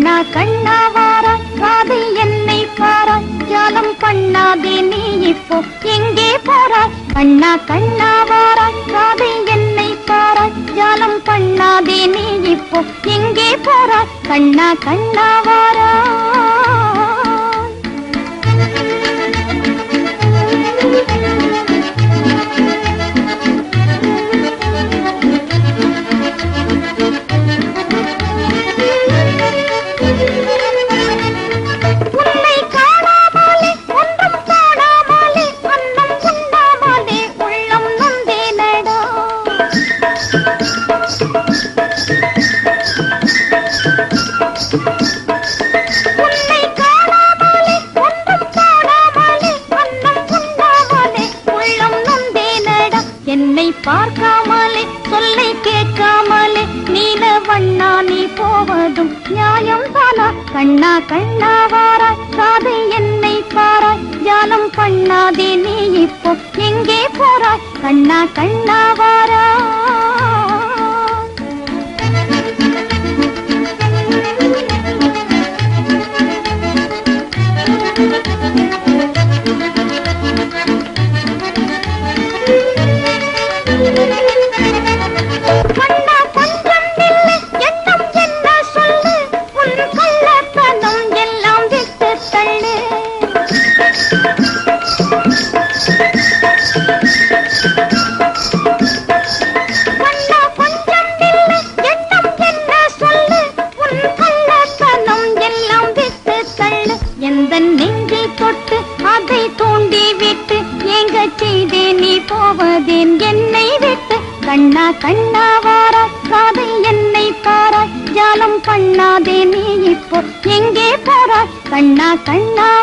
கண்ணா கண்ணா வாரா காது என்னை பாரா ஜாலம் பண்ணாதே நீ இப்போ எங்கே போறா கண்ணா கண்ணா வாரா காது என்னை பாரா ஜாலம் பண்ணாதே நீ இப்போ எங்கே போறா கண்ணா கண்ணா வாரா கண்ணா கண்ணா வாரா காது என்னை பாரா ஜாலம் பண்ணாதே நீ இப்போ எங்கே போறா கண்ணா கண்ணா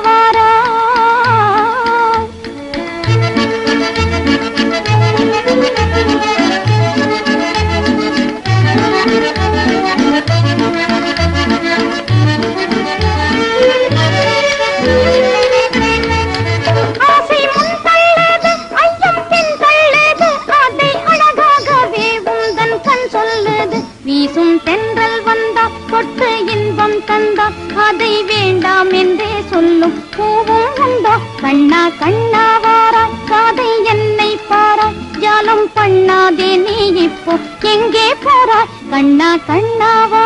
வாரா கண்ணா கண்ணா